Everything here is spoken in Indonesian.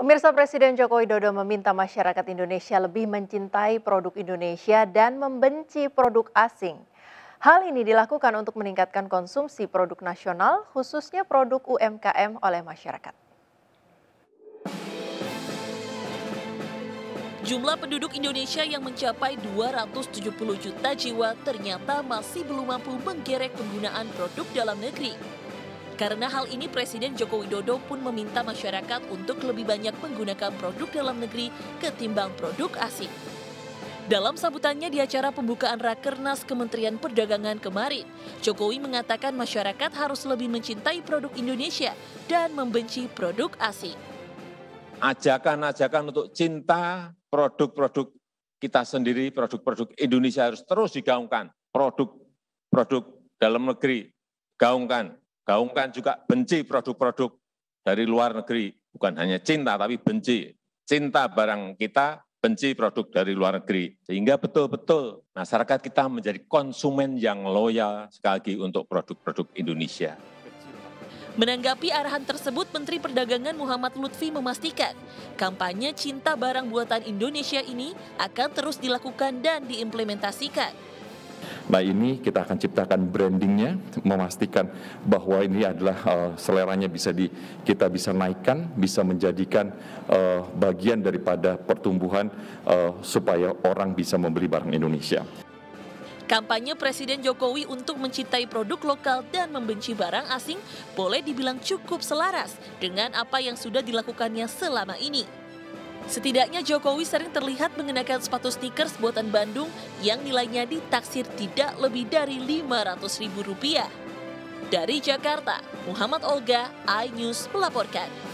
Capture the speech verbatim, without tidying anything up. Pemirsa, Presiden Joko Widodo meminta masyarakat Indonesia lebih mencintai produk Indonesia dan membenci produk asing. Hal ini dilakukan untuk meningkatkan konsumsi produk nasional, khususnya produk U M K M oleh masyarakat. Jumlah penduduk Indonesia yang mencapai dua ratus tujuh puluh juta jiwa ternyata masih belum mampu menggerek penggunaan produk dalam negeri. Karena hal ini, Presiden Joko Widodo pun meminta masyarakat untuk lebih banyak menggunakan produk dalam negeri ketimbang produk asing. Dalam sambutannya di acara pembukaan Rakernas Kementerian Perdagangan kemarin, Jokowi mengatakan masyarakat harus lebih mencintai produk Indonesia dan membenci produk asing. Ajakan-ajakan untuk cinta produk-produk kita sendiri, produk-produk Indonesia harus terus digaungkan. Produk-produk dalam negeri gaungkan. Gaungkan juga benci produk-produk dari luar negeri, bukan hanya cinta tapi benci. Cinta barang kita, benci produk dari luar negeri. Sehingga betul-betul masyarakat kita menjadi konsumen yang loyal sekali lagi untuk produk-produk Indonesia. Menanggapi arahan tersebut, Menteri Perdagangan Muhammad Lutfi memastikan kampanye cinta barang buatan Indonesia ini akan terus dilakukan dan diimplementasikan. Nah, ini kita akan ciptakan brandingnya, memastikan bahwa ini adalah uh, seleranya bisa di, kita bisa naikkan, bisa menjadikan uh, bagian daripada pertumbuhan uh, supaya orang bisa membeli barang Indonesia. Kampanye Presiden Jokowi untuk mencintai produk lokal dan membenci barang asing boleh dibilang cukup selaras dengan apa yang sudah dilakukannya selama ini. Setidaknya Jokowi sering terlihat mengenakan sepatu sneakers buatan Bandung yang nilainya ditaksir tidak lebih dari lima ratus ribu rupiah. Dari Jakarta, Muhammad Olga, iNews melaporkan.